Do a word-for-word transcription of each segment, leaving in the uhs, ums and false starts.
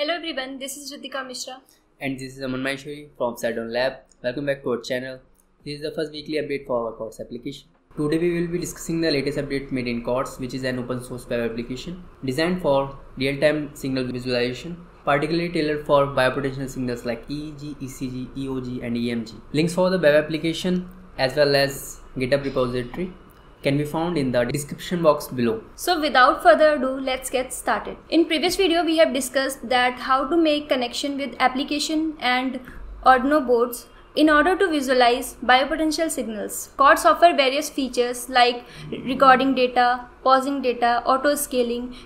Hello everyone, this is Jyotika Mishra and this is Amanmayi Shewi from Upside Down Labs. Welcome back to our channel. This is the first weekly update for our Chords application. Today we will be discussing the latest update made in Chords, which is an open source web application designed for real-time signal visualization, particularly tailored for biopotential signals like E E G, E C G, E O G and E M G. Links for the web application as well as GitHub repository can be found in the description box below. So without further ado, let's get started. In previous video, we have discussed that how to make connection with application and Arduino boards in order to visualize biopotential signals. Chords offer various features like recording data, pausing data, auto scaling.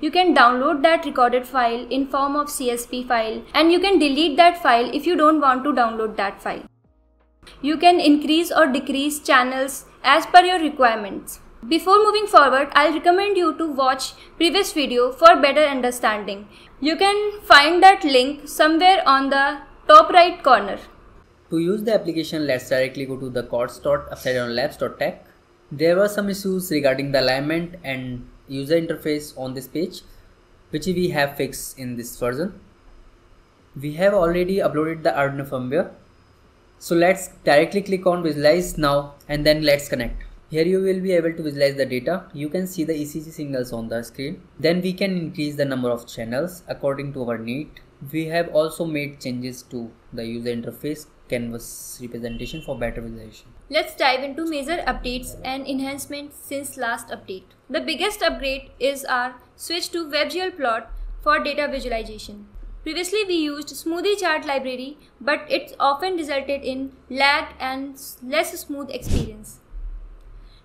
You can download that recorded file in form of C S V file and you can delete that file if you don't want to download that file. You can increase or decrease channels as per your requirements. Before moving forward, I'll recommend you to watch previous video for better understanding. You can find that link somewhere on the top right corner. To use the application, let's directly go to the chords dot upside down labs dot tech. There were some issues regarding the alignment and user interface on this page, which we have fixed in this version. We have already uploaded the Arduino firmware. So let's directly click on visualize now and then let's connect. Here you will be able to visualize the data. You can see the E C G signals on the screen. Then we can increase the number of channels according to our need. We have also made changes to the user interface canvas representation for better visualization. Let's dive into major updates and enhancements since last update. The biggest upgrade is our switch to WebGL plot for data visualization. Previously we used smoothie chart library, but it often resulted in lag and less smooth experience.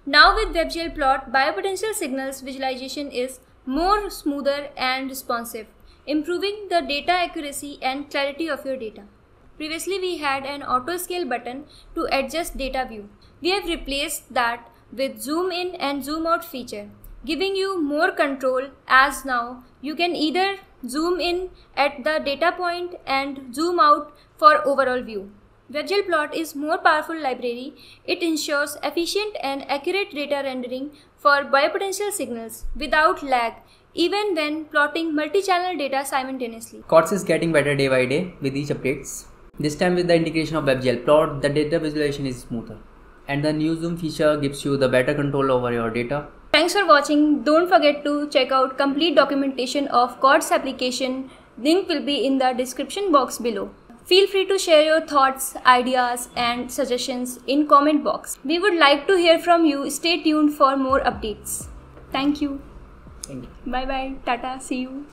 Now with WebGL plot, biopotential signals visualization is more smoother and responsive, improving the data accuracy and clarity of your data. Previously we had an auto scale button to adjust data view. We have replaced that with zoom in and zoom out feature, giving you more control, as now you can either zoom in at the data point and zoom out for overall view. WebGL plot is more powerful library. It ensures efficient and accurate data rendering for biopotential signals without lag, even when plotting multi-channel data simultaneously. Chords is getting better day by day with each updates. This time with the integration of WebGL plot, the data visualization is smoother and the new zoom feature gives you the better control over your data. Thanks for watching. Don't forget to check out complete documentation of Chords application. Link will be in the description box below. Feel free to share your thoughts, ideas and suggestions in comment box. We would like to hear from you. Stay tuned for more updates. Thank you. Thank you. Bye bye. Tata. See you.